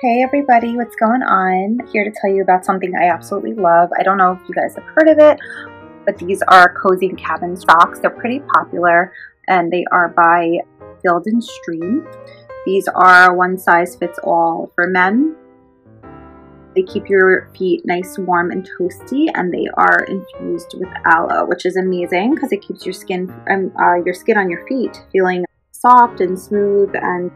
Hey everybody, what's going on? Here to tell you about something I absolutely love. I don't know if you guys have heard of it, but these are cozy cabin socks. They're pretty popular and they are by Field and Stream. These are one size fits all for men. They keep your feet nice, warm, and toasty, and they are infused with aloe, which is amazing because it keeps your skin on your feet feeling soft and smooth. And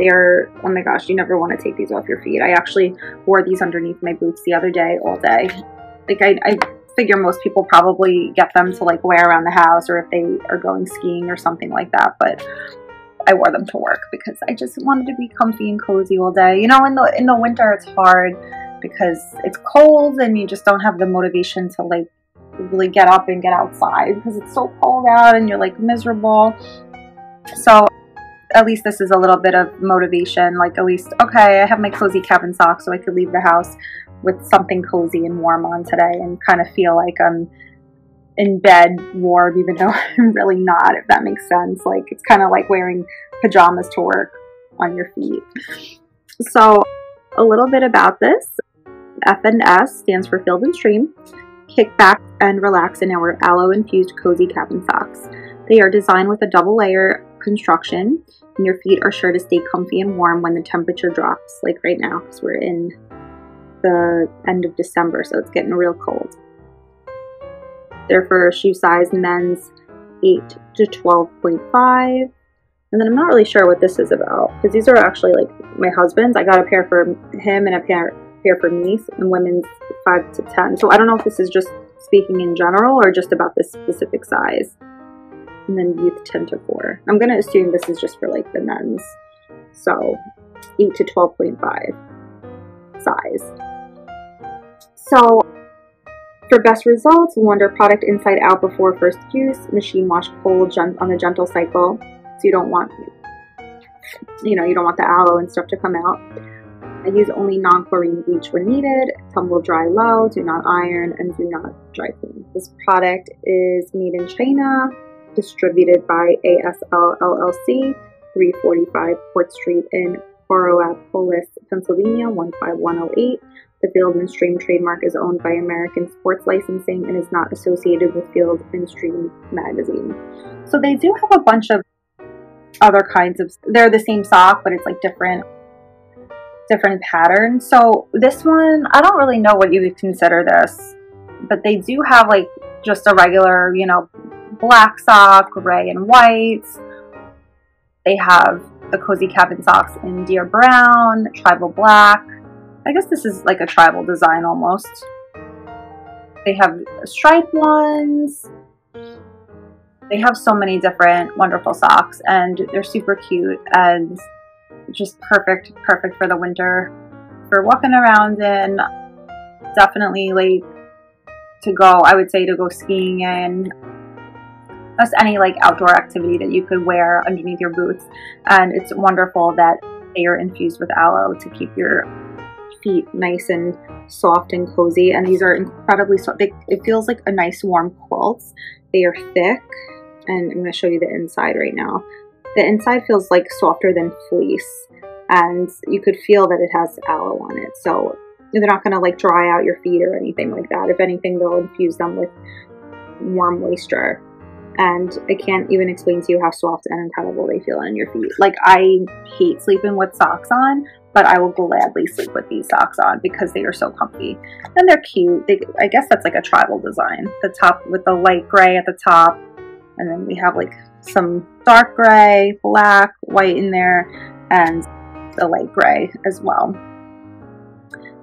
they're, oh my gosh, you never want to take these off your feet. I actually wore these underneath my boots the other day, all day. Like I figure most people probably get them to like wear around the house or if they are going skiing or something like that, but I wore them to work because I just wanted to be comfy and cozy all day. You know, in the winter it's hard because it's cold and you just don't have the motivation to like really get up and get outside because it's so cold out and you're like miserable. So at least this is a little bit of motivation, like at least, okay, I have my cozy cabin socks so I could leave the house with something cozy and warm on today and kind of feel like I'm in bed warm, even though I'm really not, if that makes sense. Like it's kind of like wearing pajamas to work on your feet. So a little bit about this. F&S stands for Field and Stream. Kick back and relax in our aloe-infused cozy cabin socks. They are designed with a double layer construction, and your feet are sure to stay comfy and warm when the temperature drops, like right now, because we're in the end of December, so it's getting real cold. They're for shoe size men's 8 to 12.5, and then I'm not really sure what this is about, because these are actually like my husband's. I got a pair for him and a pair for me, and women's 5 to 10, so I don't know if this is just speaking in general or just about this specific size. And then youth 10 to 4. I'm going to assume this is just for like the men's. So 8 to 12.5 size. So for best results, launder product inside out before first use, machine wash cold on a gentle cycle. So you don't want, you know, you don't want the aloe and stuff to come out. I use only non-chlorine bleach when needed, tumble dry low, do not iron, and do not dry clean. This product is made in China. Distributed by ASL LLC, 345 Port Street in Coraopolis, Pennsylvania, 15108. The Field and Stream trademark is owned by American Sports Licensing and is not associated with Field and Stream magazine. So they do have a bunch of other kinds of, they're the same sock, but it's like different patterns. So this one, I don't really know what you would consider this, but they do have like just a regular, you know, black sock, gray and white. They have the cozy cabin socks in deer brown, tribal black. I guess this is like a tribal design almost. They have striped ones. They have so many different wonderful socks and they're super cute and just perfect for the winter, for walking around in. Definitely like to go, I would say to go skiing in. Plus any like outdoor activity that you could wear underneath your boots. And it's wonderful that they are infused with aloe to keep your feet nice and soft and cozy. And these are incredibly soft. It feels like a nice warm quilt. They are thick, and I'm going to show you the inside right now. The inside feels like softer than fleece, and you could feel that it has aloe on it. So they're not going to like dry out your feet or anything like that. If anything, they'll infuse them with warm moisture. And I can't even explain to you how soft and incredible they feel on your feet. Like, I hate sleeping with socks on, but I will gladly sleep with these socks on because they are so comfy. And they're cute. I guess that's like a tribal design. The top with the light gray at the top. And then we have like some dark gray, black, white in there, and the light gray as well.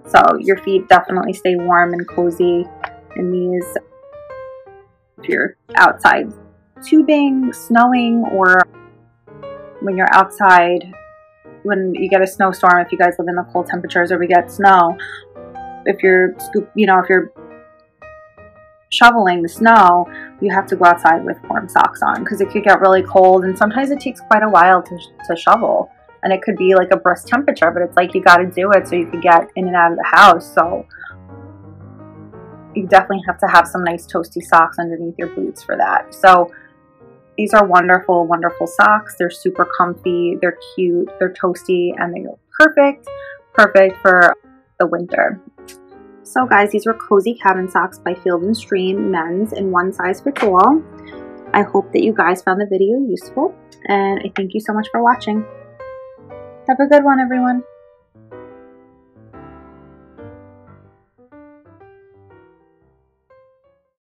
So your feet definitely stay warm and cozy in these. If you're outside tubing, snowing, or when you're outside, when you get a snowstorm, if you guys live in the cold temperatures or we get snow, if you're, you know, if you're shoveling the snow, you have to go outside with warm socks on because it could get really cold and sometimes it takes quite a while to shovel, and it could be like a brisk temperature, but it's like you got to do it so you could get in and out of the house. So you definitely have to have some nice toasty socks underneath your boots for that. So these are wonderful, wonderful socks. They're super comfy. They're cute. They're toasty, and they go perfect perfect for the winter. So guys, these were Cozy Cabin Socks by Field and Stream, men's, in one size fits all. I hope that you guys found the video useful, and I thank you so much for watching. Have a good one, everyone.